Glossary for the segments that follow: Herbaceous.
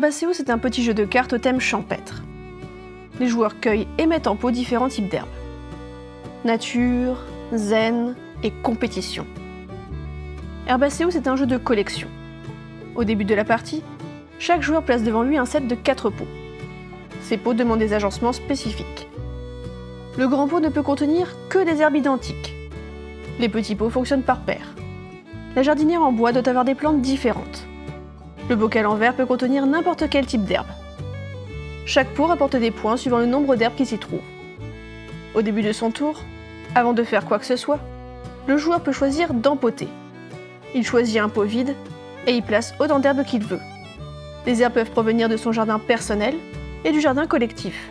Herbaceous, c'est un petit jeu de cartes au thème champêtre. Les joueurs cueillent et mettent en pot différents types d'herbes. Nature, zen et compétition. Herbaceous est un jeu de collection. Au début de la partie, chaque joueur place devant lui un set de 4 pots. Ces pots demandent des agencements spécifiques. Le grand pot ne peut contenir que des herbes identiques. Les petits pots fonctionnent par paires. La jardinière en bois doit avoir des plantes différentes. Le bocal en verre peut contenir n'importe quel type d'herbe. Chaque pot rapporte des points suivant le nombre d'herbes qui s'y trouvent. Au début de son tour, avant de faire quoi que ce soit, le joueur peut choisir d'empoter. Il choisit un pot vide et y place autant d'herbes qu'il veut. Les herbes peuvent provenir de son jardin personnel et du jardin collectif.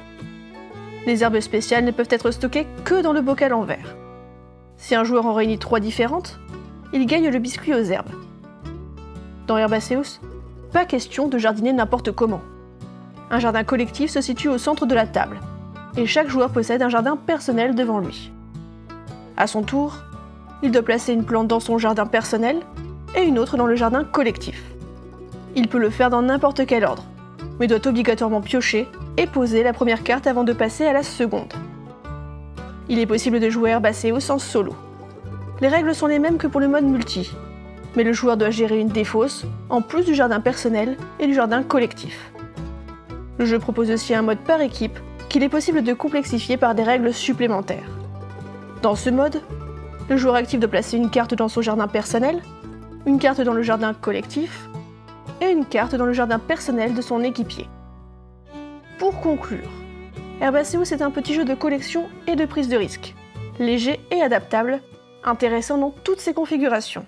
Les herbes spéciales ne peuvent être stockées que dans le bocal en verre. Si un joueur en réunit 3 différentes, il gagne le biscuit aux herbes. Dans Herbaceous, pas question de jardiner n'importe comment. Un jardin collectif se situe au centre de la table, et chaque joueur possède un jardin personnel devant lui. À son tour, il doit placer une plante dans son jardin personnel et une autre dans le jardin collectif. Il peut le faire dans n'importe quel ordre, mais doit obligatoirement piocher et poser la première carte avant de passer à la seconde. Il est possible de jouer Herbaceous en solo. Les règles sont les mêmes que pour le mode multi, mais le joueur doit gérer une défausse, en plus du jardin personnel et du jardin collectif. Le jeu propose aussi un mode par équipe, qu'il est possible de complexifier par des règles supplémentaires. Dans ce mode, le joueur actif doit placer une carte dans son jardin personnel, une carte dans le jardin collectif, et une carte dans le jardin personnel de son équipier. Pour conclure, Herbaceous est un petit jeu de collection et de prise de risque, léger et adaptable, intéressant dans toutes ses configurations.